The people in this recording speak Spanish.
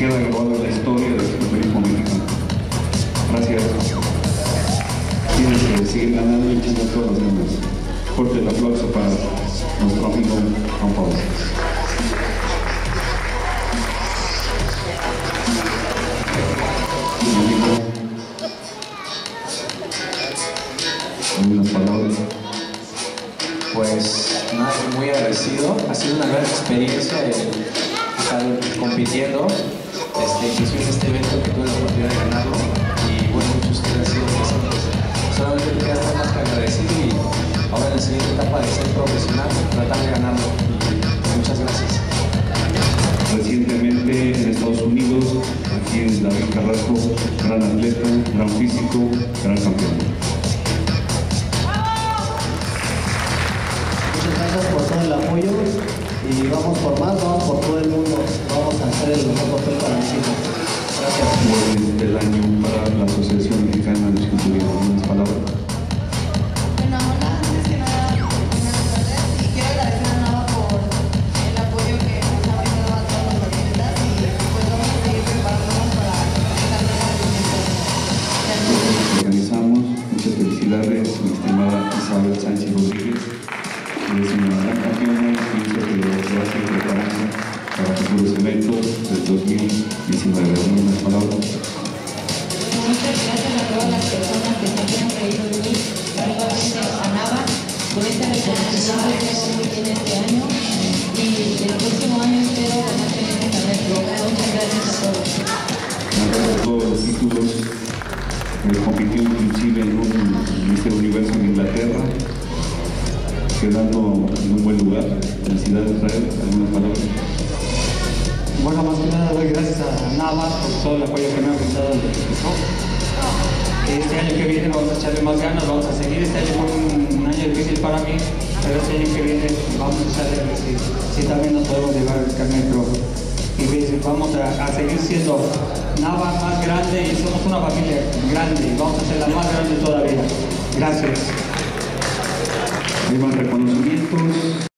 queda grabado en la historia del fisicoculturismo mexicano. Gracias. Tienes que seguir ganando y chingar todas las demás. Fuerte el aplauso para nuestro amigo Juan Pablo. Pues nada, muy agradecido, ha sido una gran experiencia el estar compitiendo, inclusive en este evento que tuve la oportunidad de ganarlo, y bueno, muchos que han sido presentes, solamente te queda estar más que agradecido, y ahora en la siguiente etapa de ser profesional, tratar de ganarlo, y muchas gracias. Recientemente en Estados Unidos, aquí es David Carrasco, gran atleta, gran físico, gran campeón. Por todo el apoyo y vamos por más, vamos por todo el mundo, vamos a hacer el mejor papel para México. Gracias. Del año para la Asociación Mexicana de Fisicoculturismo, unas palabras. Bueno, hola, antes que nada, buenas tardes y quiero agradecer a Nava por el apoyo que nos ha brindado a todos los atletas y pues vamos a seguir preparándonos para estar en la competencia. Organizamos, muchas felicidades, mi estimada Isabel Sánchez Rodríguez. Es una gran campeona, pienso que lo hace preparando para futuros eventos del 2019. Unas palabras. Muchas gracias a todas las personas que se han creído en mí, particularmente a Nava, por esta recomendación que tengo muy bien este año y el próximo año espero ganar en esta vez. Muchas gracias a todos. Ganó todos los títulos, compitió inclusive en un Mister Universo en Inglaterra, quedando en un buen lugar. Felicidades, Israel. ¿Algunas palabras? Bueno, más que nada doy gracias a Nava por todo el apoyo que me ha brindado desde que empezó. Este año que viene vamos a echarle más ganas, vamos a seguir. Este año fue un año difícil para mí, pero este año que viene vamos a echarle si también nos podemos llevar el carnet rojo. Y vamos a seguir siendo Nava más grande y somos una familia grande. Vamos a hacerla más grande todavía. Gracias. Hay más reconocimientos.